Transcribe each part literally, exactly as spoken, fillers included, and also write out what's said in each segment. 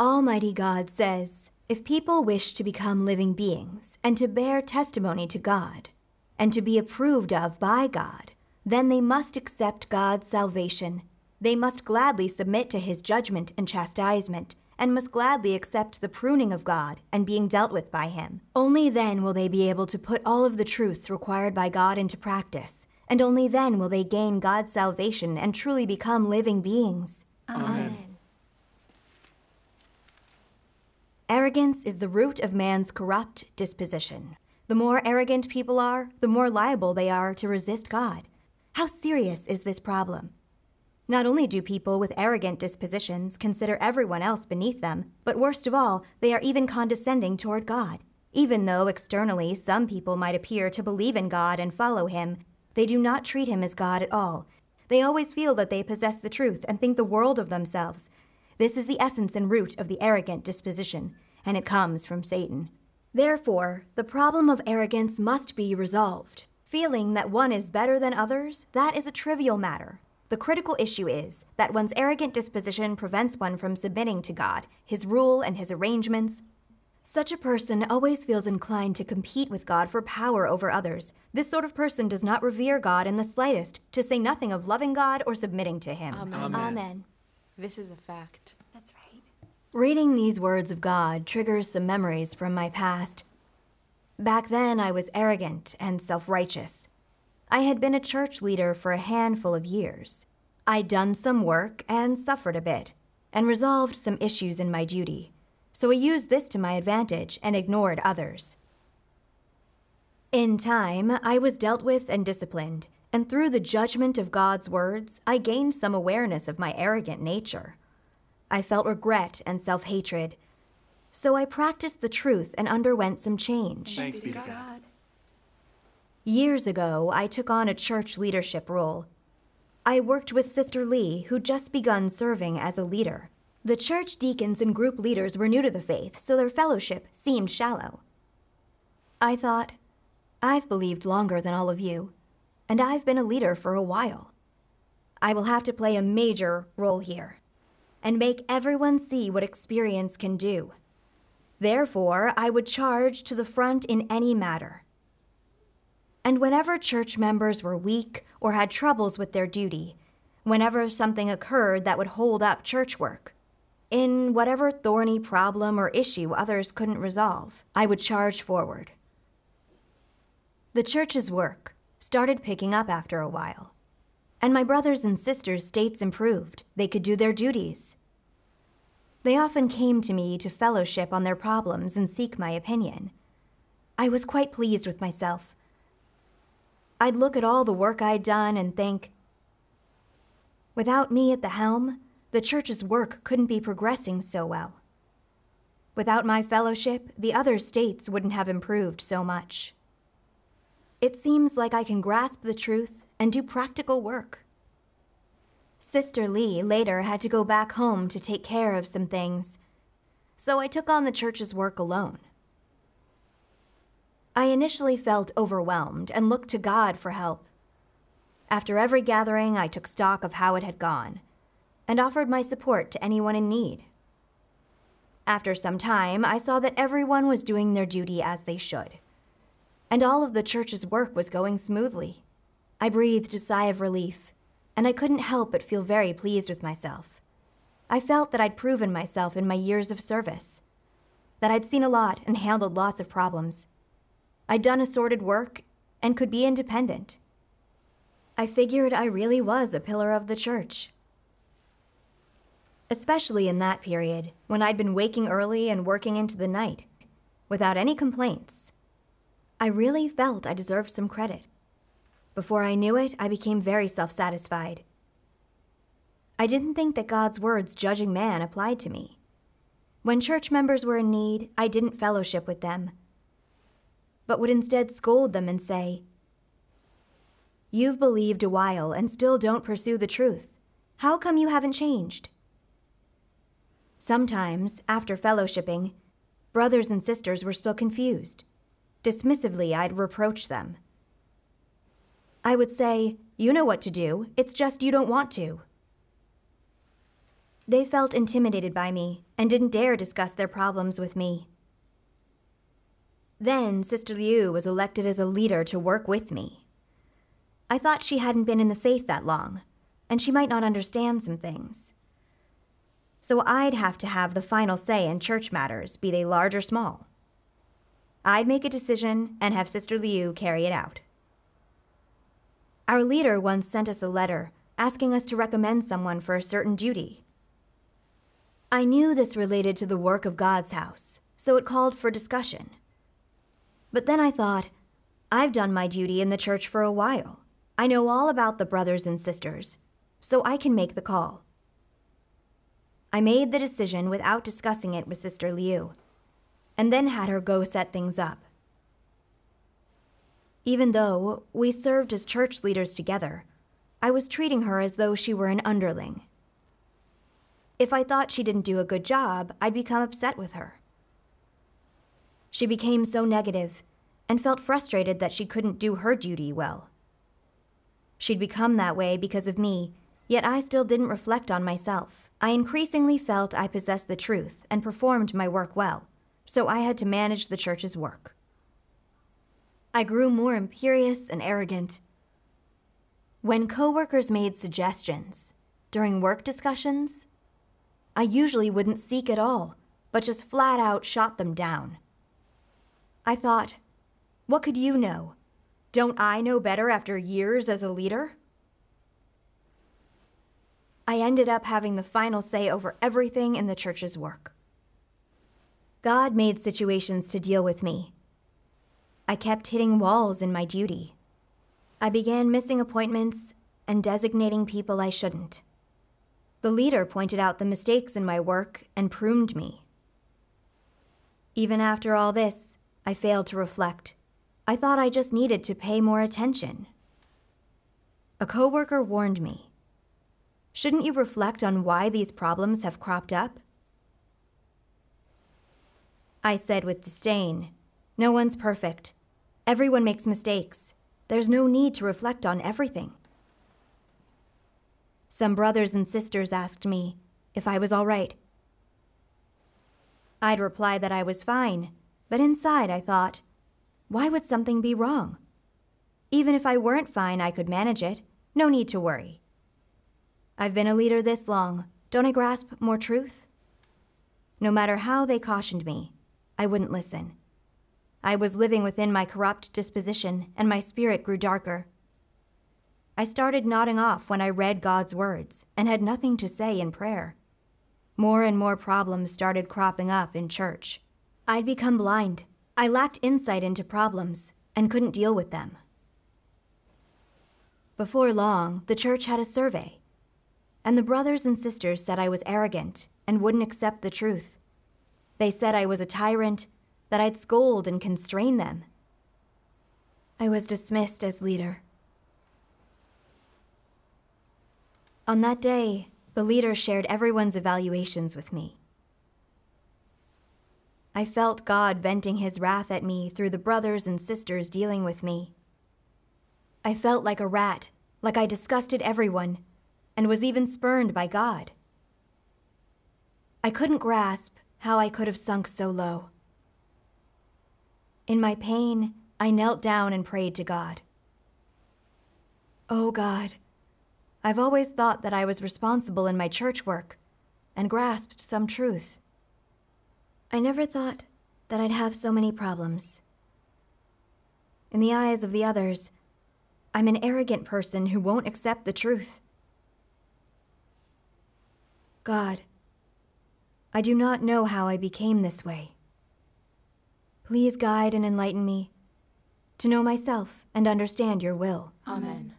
Almighty God says, if people wish to become living beings and to bear testimony to God and to be approved of by God, then they must accept God's salvation. They must gladly submit to his judgment and chastisement, and must gladly accept the pruning of God and being dealt with by him. Only then will they be able to put all of the truths required by God into practice, and only then will they gain God's salvation and truly become living beings. Amen. Arrogance is the root of man's corrupt disposition. The more arrogant people are, the more liable they are to resist God. How serious is this problem? Not only do people with arrogant dispositions consider everyone else beneath them, but worst of all, they are even condescending toward God. Even though externally some people might appear to believe in God and follow him, they do not treat him as God at all. They always feel that they possess the truth and think the world of themselves. This is the essence and root of the arrogant disposition, and it comes from Satan. Therefore, the problem of arrogance must be resolved. Feeling that one is better than others, that is a trivial matter. The critical issue is that one's arrogant disposition prevents one from submitting to God, his rule, and his arrangements. Such a person always feels inclined to compete with God for power over others. This sort of person does not revere God in the slightest, to say nothing of loving God or submitting to him. Amen. Amen. Amen. This is a fact. That's right. Reading these words of God triggers some memories from my past. Back then, I was arrogant and self-righteous. I had been a church leader for a handful of years. I'd done some work and suffered a bit, and resolved some issues in my duty. So I used this to my advantage and ignored others. In time, I was dealt with and disciplined. And through the judgment of God's words, I gained some awareness of my arrogant nature. I felt regret and self-hatred. So I practiced the truth and underwent some change. Thanks be to God. Years ago, I took on a church leadership role. I worked with Sister Lee, who'd just begun serving as a leader. The church deacons and group leaders were new to the faith, so their fellowship seemed shallow. I thought, I've believed longer than all of you. And I've been a leader for a while. I will have to play a major role here and make everyone see what experience can do. Therefore, I would charge to the front in any matter. And whenever church members were weak or had troubles with their duty, whenever something occurred that would hold up church work, in whatever thorny problem or issue others couldn't resolve, I would charge forward. The church's work started picking up after a while. And my brothers and sisters' states improved. They could do their duties. They often came to me to fellowship on their problems and seek my opinion. I was quite pleased with myself. I'd look at all the work I'd done and think, without me at the helm, the church's work couldn't be progressing so well. Without my fellowship, the other states wouldn't have improved so much. It seems like I can grasp the truth and do practical work. Sister Lee later had to go back home to take care of some things, so I took on the church's work alone. I initially felt overwhelmed and looked to God for help. After every gathering, I took stock of how it had gone and offered my support to anyone in need. After some time, I saw that everyone was doing their duty as they should. And all of the church's work was going smoothly. I breathed a sigh of relief, and I couldn't help but feel very pleased with myself. I felt that I'd proven myself in my years of service, that I'd seen a lot and handled lots of problems. I'd done assorted work and could be independent. I figured I really was a pillar of the church. Especially in that period, when I'd been waking early and working into the night, without any complaints. I really felt I deserved some credit. Before I knew it, I became very self-satisfied. I didn't think that God's words judging man applied to me. When church members were in need, I didn't fellowship with them, but would instead scold them and say, "You've believed a while and still don't pursue the truth. How come you haven't changed?" Sometimes, after fellowshipping, brothers and sisters were still confused. Dismissively, I'd reproach them. I would say, "You know what to do, it's just you don't want to." They felt intimidated by me and didn't dare discuss their problems with me. Then Sister Liu was elected as a leader to work with me. I thought she hadn't been in the faith that long, and she might not understand some things. So I'd have to have the final say in church matters, be they large or small. I'd make a decision and have Sister Liu carry it out. Our leader once sent us a letter asking us to recommend someone for a certain duty. I knew this related to the work of God's house, so it called for discussion. But then I thought, I've done my duty in the church for a while. I know all about the brothers and sisters, so I can make the call. I made the decision without discussing it with Sister Liu, and then had her go set things up. Even though we served as church leaders together, I was treating her as though she were an underling. If I thought she didn't do a good job, I'd become upset with her. She became so negative and felt frustrated that she couldn't do her duty well. She'd become that way because of me, yet I still didn't reflect on myself. I increasingly felt I possessed the truth and performed my work well, so I had to manage the church's work. I grew more imperious and arrogant. When coworkers made suggestions during work discussions, I usually wouldn't seek at all, but just flat out shot them down. I thought, what could you know? Don't I know better after years as a leader? I ended up having the final say over everything in the church's work. God made situations to deal with me. I kept hitting walls in my duty. I began missing appointments and designating people I shouldn't. The leader pointed out the mistakes in my work and pruned me. Even after all this, I failed to reflect. I thought I just needed to pay more attention. A coworker warned me, "Shouldn't you reflect on why these problems have cropped up?" I said with disdain, "No one's perfect. Everyone makes mistakes. There's no need to reflect on everything." Some brothers and sisters asked me if I was all right. I'd reply that I was fine, but inside I thought, why would something be wrong? Even if I weren't fine, I could manage it. No need to worry. I've been a leader this long. Don't I grasp more truth? No matter how they cautioned me, I wouldn't listen. I was living within my corrupt disposition, and my spirit grew darker. I started nodding off when I read God's words and had nothing to say in prayer. More and more problems started cropping up in church. I'd become blind. I lacked insight into problems and couldn't deal with them. Before long, the church had a survey, and the brothers and sisters said I was arrogant and wouldn't accept the truth. They said I was a tyrant, that I'd scold and constrain them. I was dismissed as leader. On that day, the leader shared everyone's evaluations with me. I felt God venting his wrath at me through the brothers and sisters dealing with me. I felt like a rat, like I disgusted everyone, and was even spurned by God. I couldn't grasp how I could have sunk so low. In my pain, I knelt down and prayed to God. Oh God, I've always thought that I was responsible in my church work and grasped some truth. I never thought that I'd have so many problems. In the eyes of the others, I'm an arrogant person who won't accept the truth. God, I do not know how I became this way. Please guide and enlighten me to know myself and understand your will. Amen.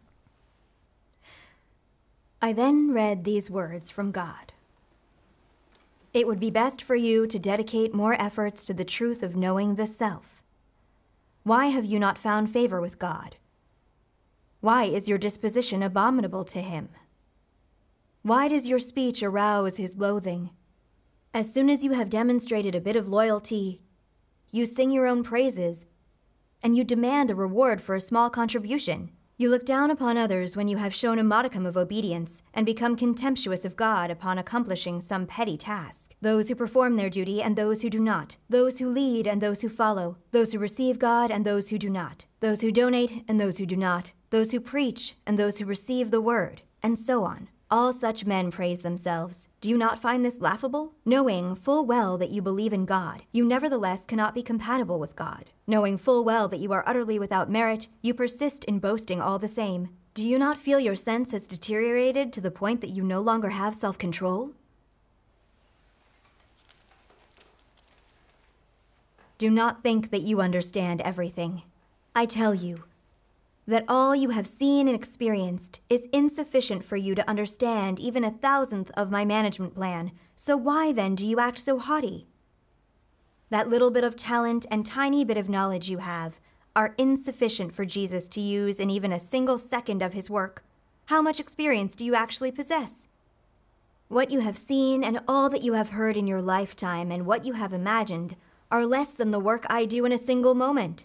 I then read these words from God. It would be best for you to dedicate more efforts to the truth of knowing the self. Why have you not found favor with God? Why is your disposition abominable to him? Why does your speech arouse his loathing? As soon as you have demonstrated a bit of loyalty, you sing your own praises, and you demand a reward for a small contribution, You look down upon others when you have shown a modicum of obedience, and become contemptuous of God upon accomplishing some petty task. Those who perform their duty and those who do not, those who lead and those who follow, those who receive God and those who do not, those who donate and those who do not, those who preach and those who receive the word, and so on. All such men praise themselves. Do you not find this laughable? Knowing full well that you believe in God, you nevertheless cannot be compatible with God. Knowing full well that you are utterly without merit, you persist in boasting all the same. Do you not feel your sense has deteriorated to the point that you no longer have self-control? Do not think that you understand everything. I tell you, that all you have seen and experienced is insufficient for you to understand even a thousandth of my management plan, so why then do you act so haughty? That little bit of talent and tiny bit of knowledge you have are insufficient for Jesus to use in even a single second of his work. How much experience do you actually possess? What you have seen and all that you have heard in your lifetime and what you have imagined are less than the work I do in a single moment.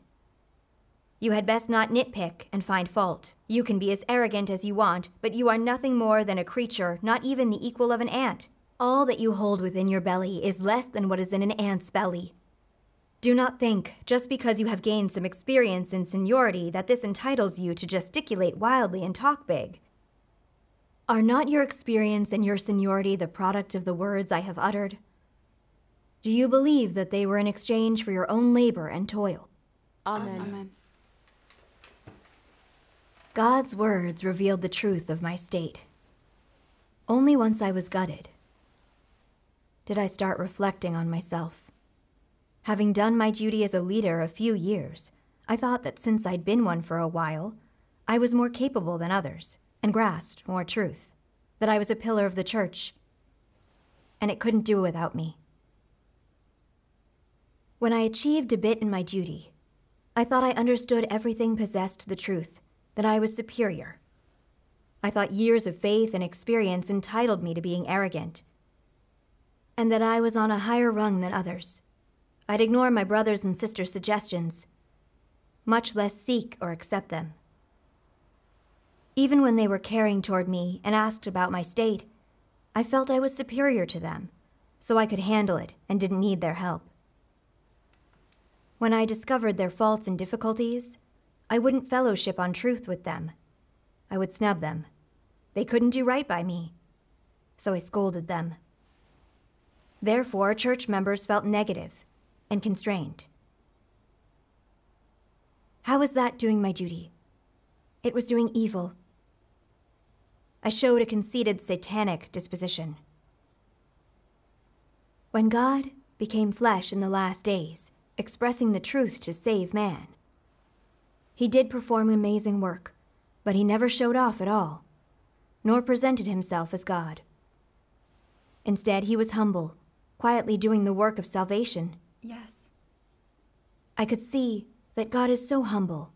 You had best not nitpick and find fault. You can be as arrogant as you want, but you are nothing more than a creature, not even the equal of an ant. All that you hold within your belly is less than what is in an ant's belly. Do not think, just because you have gained some experience in seniority, that this entitles you to gesticulate wildly and talk big. Are not your experience and your seniority the product of the words I have uttered? Do you believe that they were in exchange for your own labor and toil? Amen. Amen. God's words revealed the truth of my state. Only once I was gutted did I start reflecting on myself. Having done my duty as a leader a few years, I thought that since I'd been one for a while, I was more capable than others and grasped more truth, that I was a pillar of the church, and it couldn't do without me. When I achieved a bit in my duty, I thought I understood everything possessed the truth, that I was superior. I thought years of faith and experience entitled me to being arrogant, and that I was on a higher rung than others. I'd ignore my brothers' and sisters' suggestions, much less seek or accept them. Even when they were caring toward me and asked about my state, I felt I was superior to them, so I could handle it and didn't need their help. When I discovered their faults and difficulties, I wouldn't fellowship on truth with them. I would snub them. They couldn't do right by me, so I scolded them. Therefore, church members felt negative and constrained. How was that doing my duty? It was doing evil. I showed a conceited, satanic disposition. When God became flesh in the last days, expressing the truth to save man, he did perform amazing work, but he never showed off at all, nor presented himself as God. Instead, he was humble, quietly doing the work of salvation. Yes. I could see that God is so humble.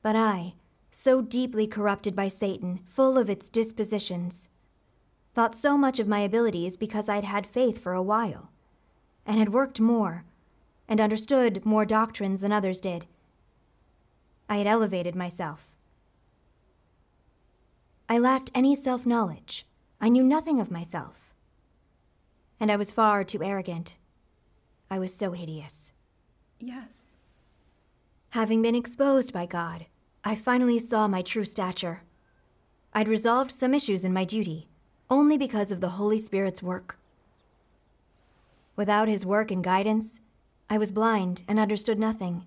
But I, so deeply corrupted by Satan, full of its dispositions, thought so much of my abilities because I'd had faith for a while, and had worked more, and understood more doctrines than others did. I had elevated myself. I lacked any self-knowledge. I knew nothing of myself. And I was far too arrogant. I was so hideous. Yes. Having been exposed by God, I finally saw my true stature. I'd resolved some issues in my duty, only because of the Holy Spirit's work. Without his work and guidance, I was blind and understood nothing.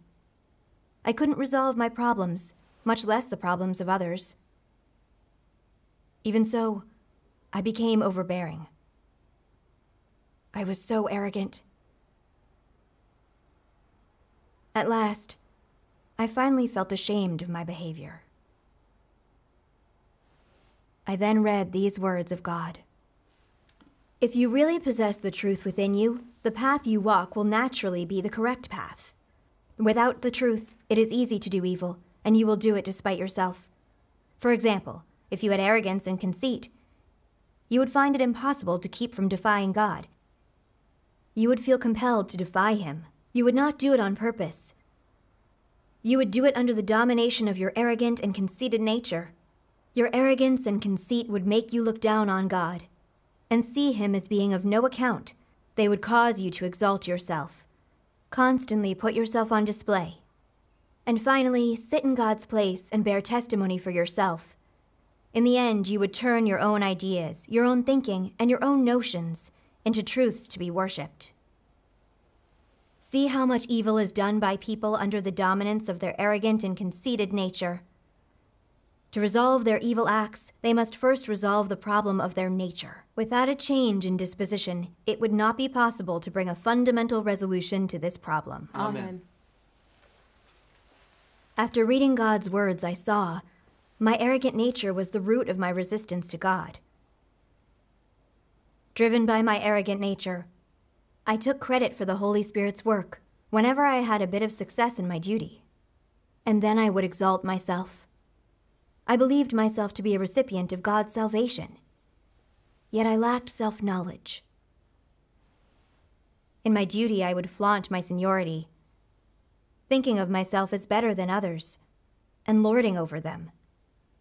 I couldn't resolve my problems, much less the problems of others. Even so, I became overbearing. I was so arrogant. At last, I finally felt ashamed of my behavior. I then read these words of God. If you really possess the truth within you, the path you walk will naturally be the correct path. Without the truth, it is easy to do evil, and you will do it despite yourself. For example, if you had arrogance and conceit, you would find it impossible to keep from defying God. You would feel compelled to defy him. You would not do it on purpose. You would do it under the domination of your arrogant and conceited nature. Your arrogance and conceit would make you look down on God and see him as being of no account. They would cause you to exalt yourself, constantly put yourself on display, and finally sit in God's place and bear testimony for yourself. In the end, you would turn your own ideas, your own thinking, and your own notions into truths to be worshipped. See how much evil is done by people under the dominance of their arrogant and conceited nature. To resolve their evil acts, they must first resolve the problem of their nature. Without a change in disposition, it would not be possible to bring a fundamental resolution to this problem. Amen. After reading God's words, I saw my arrogant nature was the root of my resistance to God. Driven by my arrogant nature, I took credit for the Holy Spirit's work whenever I had a bit of success in my duty, and then I would exalt myself. I believed myself to be a recipient of God's salvation, yet I lacked self-knowledge. In my duty, I would flaunt my seniority, thinking of myself as better than others and lording over them.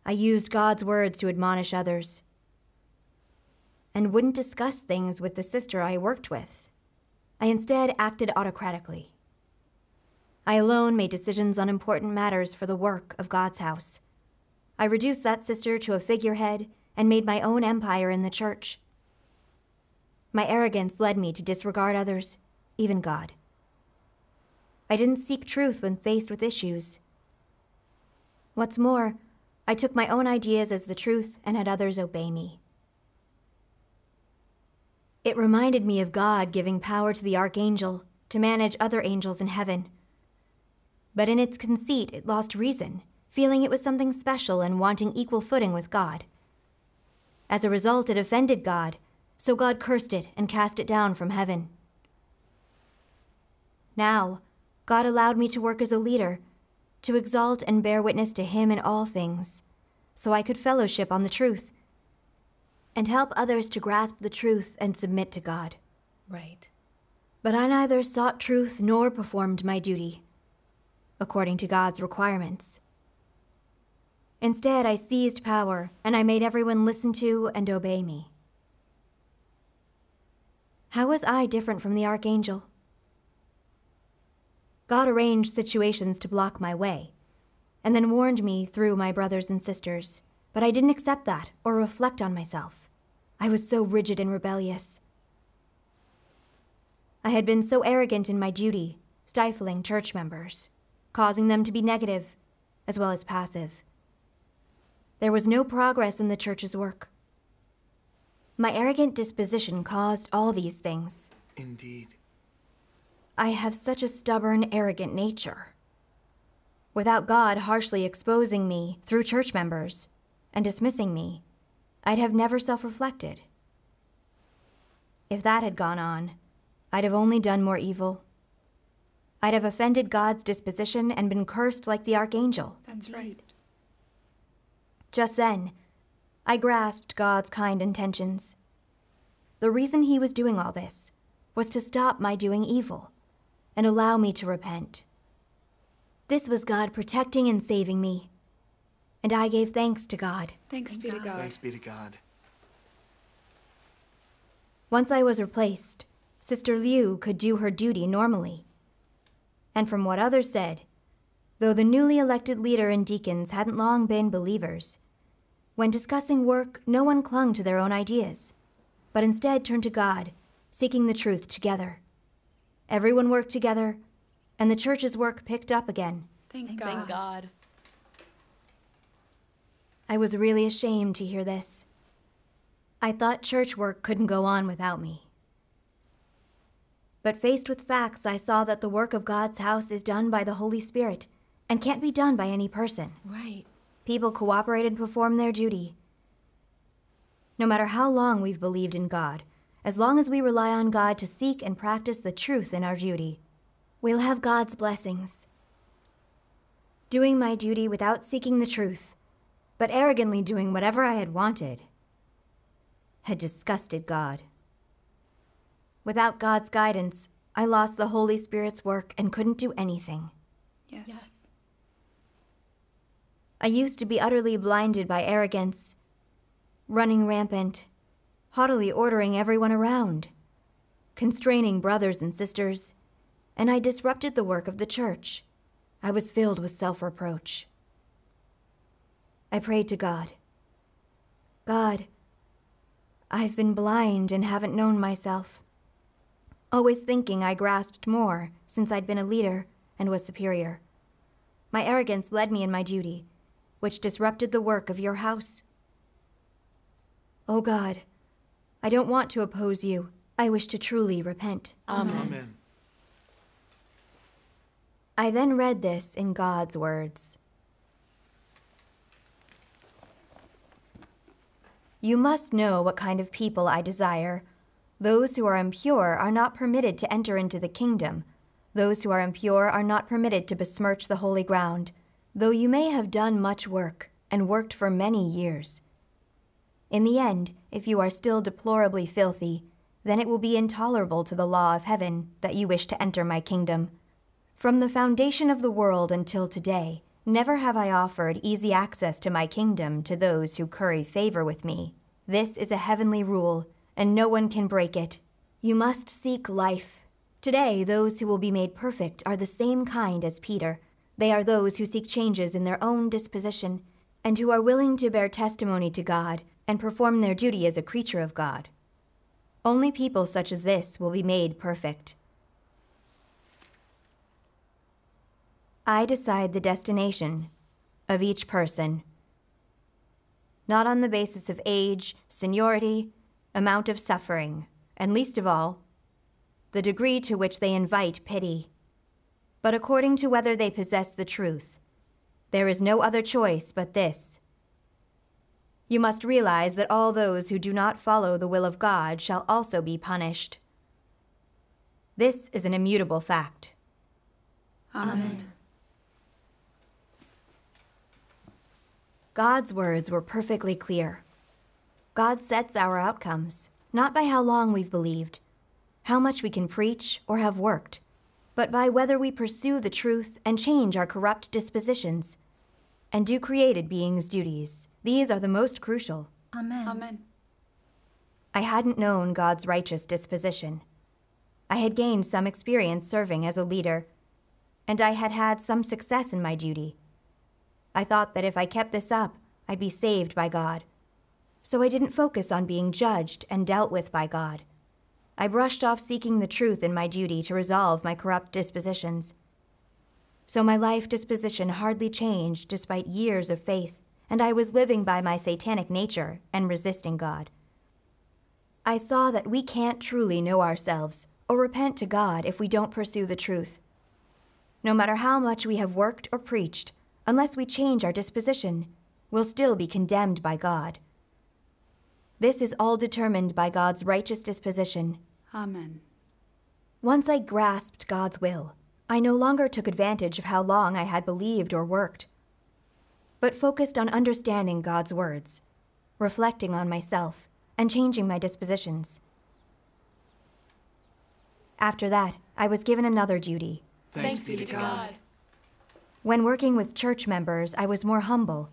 I used God's words to admonish others and wouldn't discuss things with the sister I worked with. I instead acted autocratically. I alone made decisions on important matters for the work of God's house. I reduced that sister to a figurehead and made my own empire in the church. My arrogance led me to disregard others, even God. I didn't seek truth when faced with issues. What's more, I took my own ideas as the truth and had others obey me. It reminded me of God giving power to the archangel to manage other angels in heaven. But in its conceit, it lost reason, feeling it was something special and wanting equal footing with God. As a result, it offended God, so God cursed it and cast it down from heaven. Now, God allowed me to work as a leader, to exalt and bear witness to him in all things, so I could fellowship on the truth and help others to grasp the truth and submit to God. Right. But I neither sought truth nor performed my duty, according to God's requirements. Instead, I seized power, and I made everyone listen to and obey me. How was I different from the archangel? God arranged situations to block my way, and then warned me through my brothers and sisters, but I didn't accept that or reflect on myself. I was so rigid and rebellious. I had been so arrogant in my duty, stifling church members, causing them to be negative as well as passive. There was no progress in the church's work. My arrogant disposition caused all these things. Indeed. I have such a stubborn, arrogant nature. Without God harshly exposing me through church members and dismissing me, I'd have never self-reflected. If that had gone on, I'd have only done more evil. I'd have offended God's disposition and been cursed like the archangel. That's right. Just then, I grasped God's kind intentions. The reason he was doing all this was to stop my doing evil and allow me to repent. This was God protecting and saving me, and I gave thanks to God. Thanks be to God. Thanks be to God. Once I was replaced, Sister Liu could do her duty normally. And from what others said, though the newly elected leader and deacons hadn't long been believers, when discussing work, no one clung to their own ideas, but instead turned to God, seeking the truth together. Everyone worked together, and the church's work picked up again. Thank God. Thank God. I was really ashamed to hear this. I thought church work couldn't go on without me. But faced with facts, I saw that the work of God's house is done by the Holy Spirit and can't be done by any person. Right. People cooperate and perform their duty. No matter how long we've believed in God, as long as we rely on God to seek and practice the truth in our duty, we'll have God's blessings. Doing my duty without seeking the truth, but arrogantly doing whatever I had wanted, had disgusted God. Without God's guidance, I lost the Holy Spirit's work and couldn't do anything. Yes. Yes. I used to be utterly blinded by arrogance, running rampant, haughtily ordering everyone around, constraining brothers and sisters, and I disrupted the work of the church. I was filled with self-reproach. I prayed to God. God, I've been blind and haven't known myself, always thinking I grasped more since I'd been a leader and was superior. My arrogance led me in my duty, which disrupted the work of your house. Oh God, I don't want to oppose you. I wish to truly repent. Amen. Amen. I then read this in God's words. You must know what kind of people I desire. Those who are impure are not permitted to enter into the kingdom. Those who are impure are not permitted to besmirch the holy ground, though you may have done much work and worked for many years. In the end, if you are still deplorably filthy, then it will be intolerable to the law of heaven that you wish to enter my kingdom. From the foundation of the world until today, never have I offered easy access to my kingdom to those who curry favor with me. This is a heavenly rule, and no one can break it. You must seek life. Today, those who will be made perfect are the same kind as Peter. They are those who seek changes in their own disposition, and who are willing to bear testimony to God and perform their duty as a creature of God. Only people such as this will be made perfect. I decide the destination of each person, not on the basis of age, seniority, amount of suffering, and least of all, the degree to which they invite pity, but according to whether they possess the truth. There is no other choice but this. You must realize that all those who do not follow the will of God shall also be punished. This is an immutable fact. Amen. God's words were perfectly clear. God sets our outcomes, not by how long we've believed, how much we can preach or have worked, but by whether we pursue the truth and change our corrupt dispositions and do created beings' duties. These are the most crucial. Amen. Amen. I hadn't known God's righteous disposition. I had gained some experience serving as a leader, and I had had some success in my duty. I thought that if I kept this up, I'd be saved by God. So I didn't focus on being judged and dealt with by God. I brushed off seeking the truth in my duty to resolve my corrupt dispositions. So my life disposition hardly changed despite years of faith, and I was living by my satanic nature and resisting God. I saw that we can't truly know ourselves or repent to God if we don't pursue the truth. No matter how much we have worked or preached, unless we change our disposition, we'll still be condemned by God. This is all determined by God's righteous disposition. Amen. Once I grasped God's will, I no longer took advantage of how long I had believed or worked, but focused on understanding God's words, reflecting on myself, and changing my dispositions. After that, I was given another duty. Thanks, Thanks be to God. God. When working with church members, I was more humble,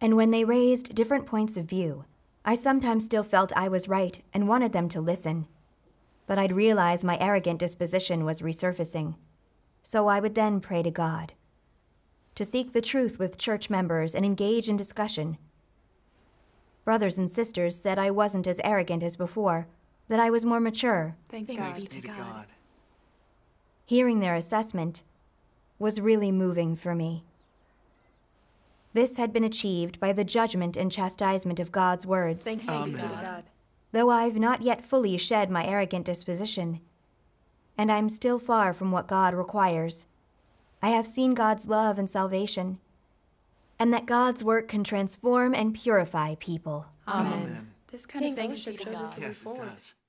and when they raised different points of view, I sometimes still felt I was right and wanted them to listen, but I'd realize my arrogant disposition was resurfacing, so I would then pray to God, to seek the truth with church members and engage in discussion. Brothers and sisters said I wasn't as arrogant as before, that I was more mature. Thank Thanks be to God. God. Hearing their assessment was really moving for me. This had been achieved by the judgment and chastisement of God's words. Thanks be to God. Though I've not yet fully shed my arrogant disposition, and I'm still far from what God requires, I have seen God's love and salvation, and that God's work can transform and purify people. Amen. Amen. This kind of thing shows us the way forward. Yes, it does.